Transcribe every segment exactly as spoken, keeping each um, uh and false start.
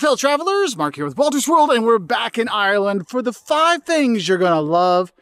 fellow travelers, Mark here with Walter's World, and we're back in Ireland for the five things you're going to love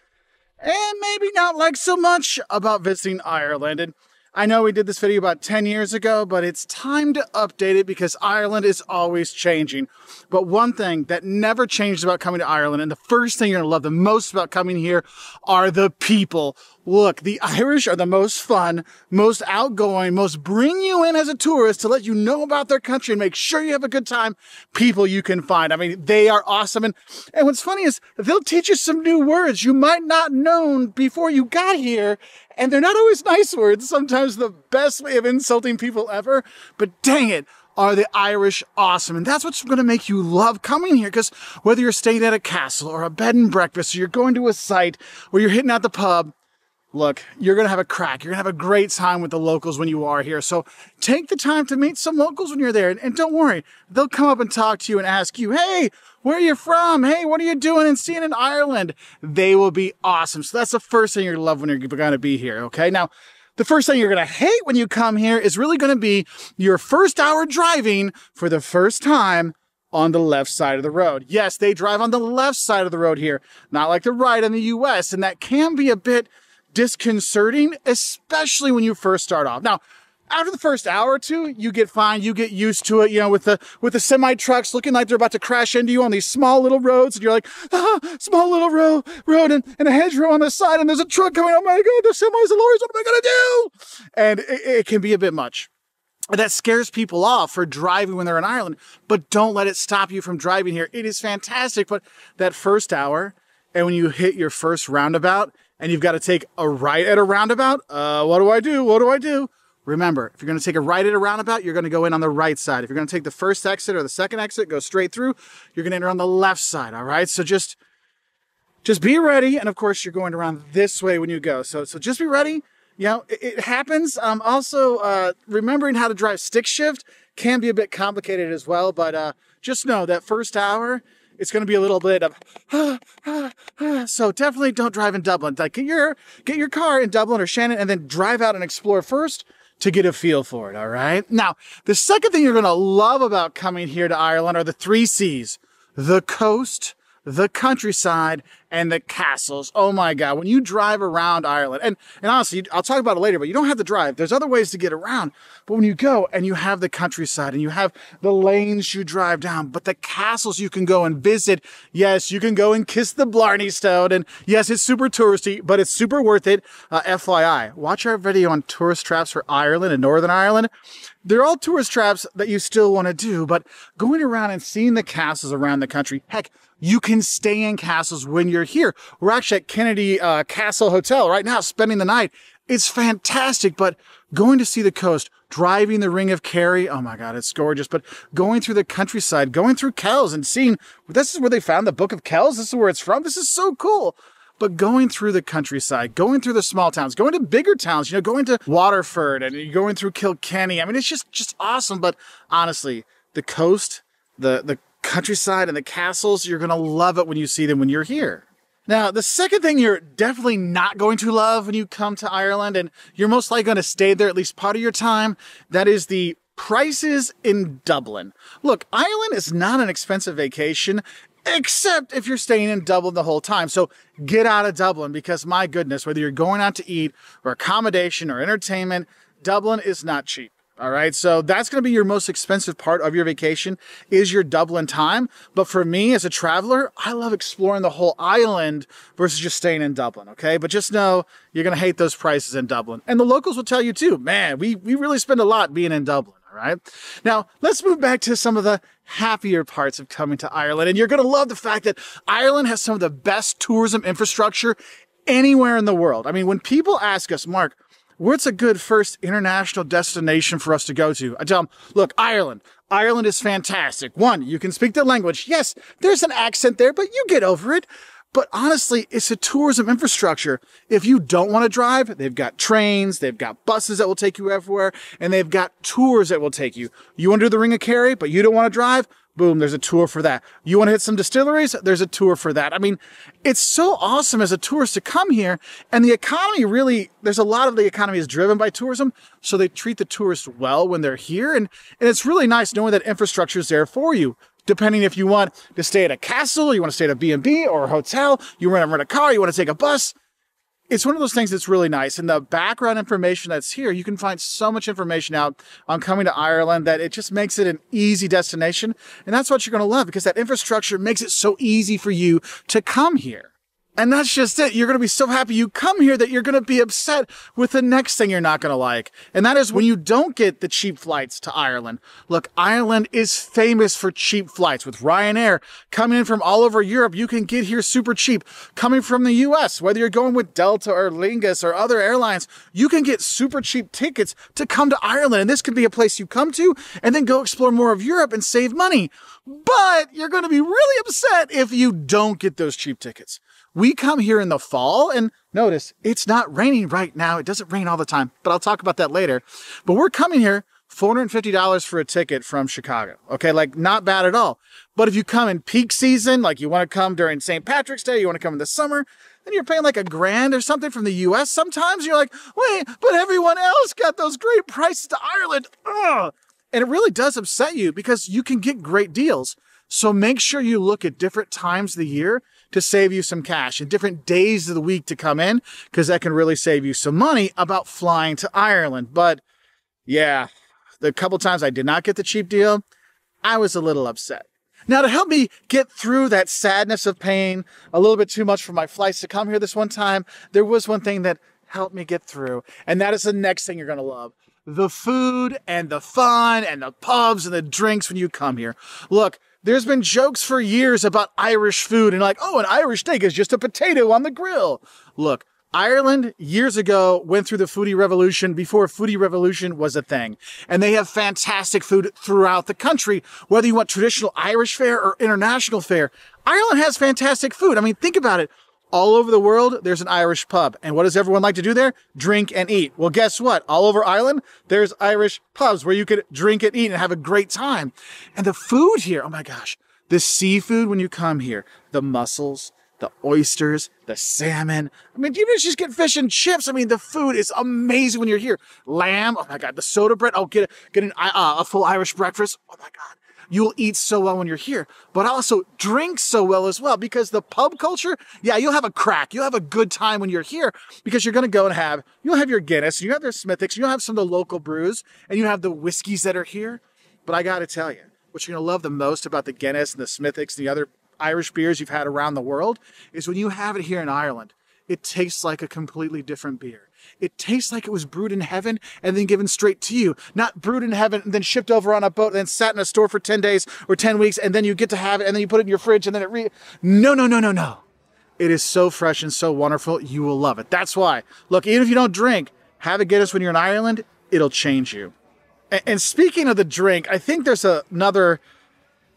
and maybe not like so much about visiting Ireland. And I know we did this video about ten years ago, but it's time to update it because Ireland is always changing. But one thing that never changed about coming to Ireland, and the first thing you're going to love the most about coming here, are the people. Look, the Irish are the most fun, most outgoing, most bring you in as a tourist to let you know about their country and make sure you have a good time. People you can find. I mean, they are awesome. And, and what's funny is they'll teach you some new words you might not know before you got here. And they're not always nice words. Sometimes the best way of insulting people ever. But dang it, are the Irish awesome. And that's what's going to make you love coming here, because whether you're staying at a castle or a bed and breakfast, or you're going to a site or you're hitting out the pub, look, you're going to have a crack. You're going to have a great time with the locals when you are here. So take the time to meet some locals when you're there. And, and don't worry, they'll come up and talk to you and ask you, hey, where are you from? Hey, what are you doing and seeing in Ireland? They will be awesome. So that's the first thing you're going to love when you're going to be here. Okay, now, the first thing you're going to hate when you come here is really going to be your first hour driving for the first time on the left side of the road. Yes, they drive on the left side of the road here, not like the right in the U S. And that can be a bit disconcerting, especially when you first start off. Now, after the first hour or two, you get fine, you get used to it, you know, with the with the semi-trucks looking like they're about to crash into you on these small little roads, and you're like, ah, small little road, road and, and a hedgerow on the side, and there's a truck coming, oh my God, the semis, the lorries, what am I gonna do? And it, it can be a bit much. That scares people off for driving when they're in Ireland, but don't let it stop you from driving here. It is fantastic, but that first hour, and when you hit your first roundabout, and you've got to take a right at a roundabout, uh, what do I do? What do I do? Remember, if you're going to take a right at a roundabout, you're going to go in on the right side. If you're going to take the first exit or the second exit, go straight through, you're going to enter on the left side, all right? So just, just be ready. And of course, you're going around this way when you go. So, so just be ready. You know, it, it happens. Um, also, uh, remembering how to drive stick shift can be a bit complicated as well. But uh, just know that first hour, it's going to be a little bit of, ah, ah, ah. So definitely don't drive in Dublin. Like get your, get your car in Dublin or Shannon and then drive out and explore first to get a feel for it, all right? Now, the second thing you're going to love about coming here to Ireland are the three C's: the coast, the countryside, and the castles. Oh my God, when you drive around Ireland, and, and honestly, I'll talk about it later, but you don't have to drive. There's other ways to get around. But when you go and you have the countryside and you have the lanes you drive down, but the castles you can go and visit. Yes, you can go and kiss the Blarney Stone. And yes, it's super touristy, but it's super worth it. Uh, F Y I, watch our video on tourist traps for Ireland and Northern Ireland. They're all tourist traps that you still want to do, but going around and seeing the castles around the country, heck, you can stay in castles when you're here. We're actually at Kinnity uh, Castle Hotel right now, spending the night. It's fantastic, but going to see the coast, driving the Ring of Kerry, oh my God, it's gorgeous, but going through the countryside, going through Kells and seeing, this is where they found the Book of Kells, this is where it's from, this is so cool. But going through the countryside, going through the small towns, going to bigger towns, you know, going to Waterford and going through Kilkenny. I mean, it's just, just awesome. But honestly, the coast, the, the countryside and the castles, you're going to love it when you see them when you're here. Now, the second thing you're definitely not going to love when you come to Ireland, and you're most likely going to stay there at least part of your time, that is the prices in Dublin. Look, Ireland is not an expensive vacation, except if you're staying in Dublin the whole time. So get out of Dublin, because my goodness, whether you're going out to eat or accommodation or entertainment, Dublin is not cheap. All right. So that's going to be your most expensive part of your vacation, is your Dublin time. But for me as a traveler, I love exploring the whole island versus just staying in Dublin. Okay. But just know you're going to hate those prices in Dublin. And the locals will tell you too, man, we, we really spend a lot being in Dublin. All right. Now let's move back to some of the happier parts of coming to Ireland. And you're going to love the fact that Ireland has some of the best tourism infrastructure anywhere in the world. I mean, when people ask us, Mark, where's a good first international destination for us to go to? I tell them, look, Ireland. Ireland is fantastic. One, you can speak the language. Yes, there's an accent there, but you get over it. But honestly, it's a tourism infrastructure. If you don't want to drive, they've got trains, they've got buses that will take you everywhere, and they've got tours that will take you. You want to do the Ring of Kerry, but you don't want to drive? Boom, there's a tour for that. You want to hit some distilleries? There's a tour for that. I mean, it's so awesome as a tourist to come here. And the economy really, there's a lot of the economy is driven by tourism. So they treat the tourists well when they're here. And, and it's really nice knowing that infrastructure is there for you. depending if you want to stay at a castle, you want to stay at a B and B or a hotel, you want to rent a car, you want to take a bus. It's one of those things that's really nice. And the background information that's here, you can find so much information out on coming to Ireland that it just makes it an easy destination. And that's what you're going to love, because that infrastructure makes it so easy for you to come here. And that's just it. You're going to be so happy you come here that you're going to be upset with the next thing you're not going to like. And that is when you don't get the cheap flights to Ireland. Look, Ireland is famous for cheap flights. With Ryanair coming in from all over Europe, you can get here super cheap. Coming from the U S, whether you're going with Delta or Aer Lingus or other airlines, you can get super cheap tickets to come to Ireland. And this could be a place you come to and then go explore more of Europe and save money. But you're going to be really upset if you don't get those cheap tickets. We come here in the fall, and notice it's not raining right now. It doesn't rain all the time, but I'll talk about that later. But we're coming here four hundred fifty dollars for a ticket from Chicago. Okay, like not bad at all. But if you come in peak season, like you want to come during Saint Patrick's Day, you want to come in the summer, then you're paying like a grand or something from the U S sometimes. You're like, wait, but everyone else got those great prices to Ireland. Ugh. And it really does upset you because you can get great deals. So make sure you look at different times of the year to save you some cash, and different days of the week to come in, because that can really save you some money about flying to Ireland. But yeah, the couple times I did not get the cheap deal, I was a little upset. Now, to help me get through that sadness of paying a little bit too much for my flights to come here this one time, there was one thing that helped me get through, and that is the next thing you're going to love. The food and the fun and the pubs and the drinks when you come here. Look, there's been jokes for years about Irish food and like, oh, an Irish steak is just a potato on the grill. Look, Ireland years ago went through the foodie revolution before foodie revolution was a thing. And they have fantastic food throughout the country, whether you want traditional Irish fare or international fare. Ireland has fantastic food. I mean, think about it. All over the world, there's an Irish pub. And what does everyone like to do there? Drink and eat. Well, guess what? All over Ireland, there's Irish pubs where you could drink and eat and have a great time. And the food here, oh my gosh, the seafood when you come here, the mussels, the oysters, the salmon. I mean, even if you just get fish and chips, I mean, the food is amazing when you're here. Lamb, oh my God, the soda bread. Oh, get, a, get an, uh, a full Irish breakfast. Oh my God. You'll eat so well when you're here, but also drink so well as well, because the pub culture, yeah, you'll have a crack. You'll have a good time when you're here, because you're going to go and have, you'll have your Guinness, you'll have your Smithwicks, you'll have some of the local brews, and you have the whiskeys that are here. But I got to tell you, what you're going to love the most about the Guinness and the Smithwicks and the other Irish beers you've had around the world is when you have it here in Ireland, it tastes like a completely different beer. It tastes like it was brewed in heaven and then given straight to you. Not brewed in heaven and then shipped over on a boat and then sat in a store for ten days or ten weeks and then you get to have it and then you put it in your fridge and then it re- No, no, no, no, no. It is so fresh and so wonderful. You will love it. That's why. Look, even if you don't drink, have a Guinness when you're in Ireland. It'll change you. And, and speaking of the drink, I think there's a, another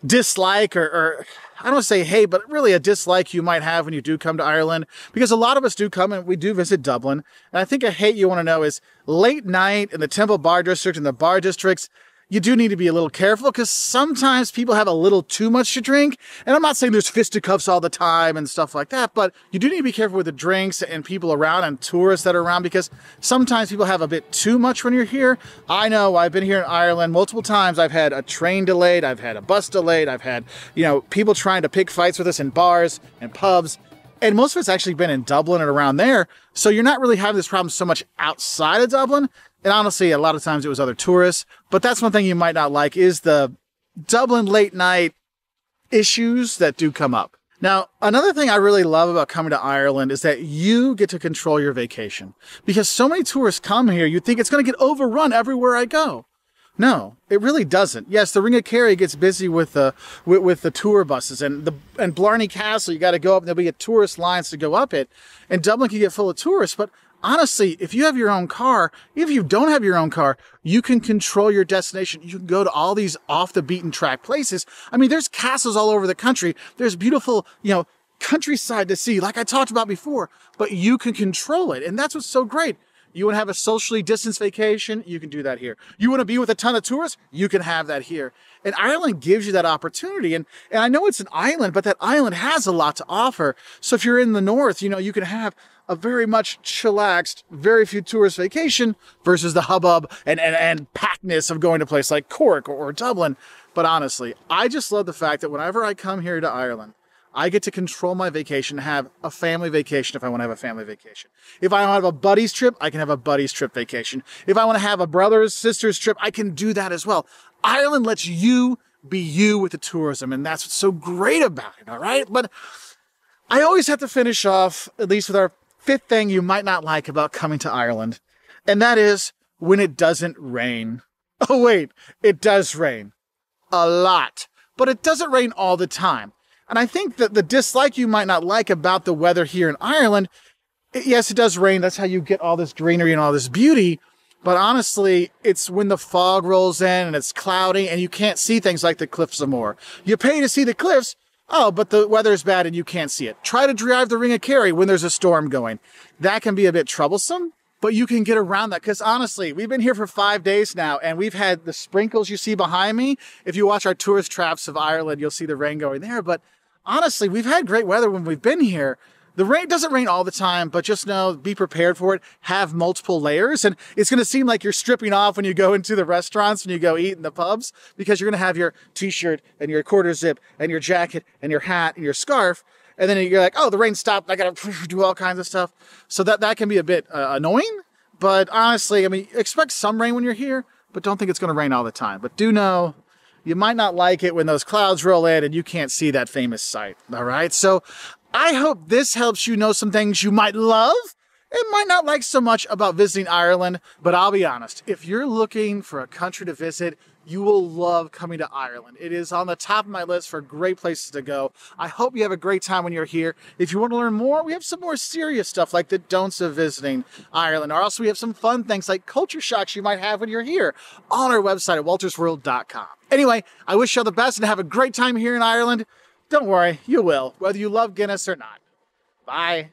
dislike or... or I don't say hey, but really a dislike you might have when you do come to Ireland, because a lot of us do come and we do visit Dublin. And I think a hate you want to know is late night in the Temple Bar District and the bar districts. You do need to be a little careful because sometimes people have a little too much to drink. And I'm not saying there's fisticuffs all the time and stuff like that, but you do need to be careful with the drinks and people around and tourists that are around, because sometimes people have a bit too much when you're here. I know I've been here in Ireland multiple times. I've had a train delayed. I've had a bus delayed. I've had, you know, people trying to pick fights with us in bars and pubs. And most of it's actually been in Dublin and around there. So you're not really having this problem so much outside of Dublin. And honestly, a lot of times it was other tourists. But that's one thing you might not like is the Dublin late night issues that do come up. Now, another thing I really love about coming to Ireland is that you get to control your vacation. Because so many tourists come here, you think it's going to get overrun everywhere I go. No, it really doesn't. Yes, the Ring of Kerry gets busy with the with, with the tour buses, and the and Blarney Castle, you got to go up and there'll be a tourist lines to go up it, and Dublin can get full of tourists. But honestly, if you have your own car, if you don't have your own car, you can control your destination. You can go to all these off the beaten track places. I mean, there's castles all over the country. There's beautiful, you know, countryside to see, like I talked about before, but you can control it. And that's what's so great. You want to have a socially distanced vacation? You can do that here. You want to be with a ton of tourists? You can have that here. And Ireland gives you that opportunity. And, and I know it's an island, but that island has a lot to offer. So if you're in the north, you know, you can have a very much chillaxed, very few tourist vacation versus the hubbub and, and, and packedness of going to a place like Cork or, or Dublin. But honestly, I just love the fact that whenever I come here to Ireland, I get to control my vacation, have a family vacation if I want to have a family vacation. If I want to have a buddy's trip, I can have a buddy's trip vacation. If I want to have a brother's, sister's trip, I can do that as well. Ireland lets you be you with the tourism, and that's what's so great about it, all right? But I always have to finish off, at least with our fifth thing you might not like about coming to Ireland, and that is when it doesn't rain. Oh, wait, it does rain. A lot. But it doesn't rain all the time. And I think that the dislike you might not like about the weather here in Ireland, it, yes, it does rain. That's how you get all this greenery and all this beauty. But honestly, it's when the fog rolls in and it's cloudy and you can't see things like the Cliffs of Moher. You pay to see the cliffs. Oh, but the weather is bad and you can't see it. Try to drive the Ring of Kerry when there's a storm going. That can be a bit troublesome, but you can get around that. Because honestly, we've been here for five days now and we've had the sprinkles you see behind me. If you watch our tourist traps of Ireland, you'll see the rain going there. But honestly, we've had great weather when we've been here. The rain doesn't rain all the time, but just know, be prepared for it. Have multiple layers. And it's going to seem like you're stripping off when you go into the restaurants, when you go eat in the pubs, because you're going to have your t-shirt and your quarter zip and your jacket and your hat and your scarf. And then you're like, oh, the rain stopped. I got to do all kinds of stuff. So that, that can be a bit uh, annoying. But honestly, I mean, expect some rain when you're here, but don't think it's going to rain all the time. But do know, you might not like it when those clouds roll in and you can't see that famous sight, all right? So I hope this helps you know some things you might love and might not like so much about visiting Ireland, but I'll be honest, if you're looking for a country to visit, you will love coming to Ireland. It is on the top of my list for great places to go. I hope you have a great time when you're here. If you want to learn more, we have some more serious stuff like the don'ts of visiting Ireland. Or also we have some fun things like culture shocks you might have when you're here on our website at walters world dot com. Anyway, I wish you all the best and have a great time here in Ireland. Don't worry, you will, whether you love Guinness or not. Bye.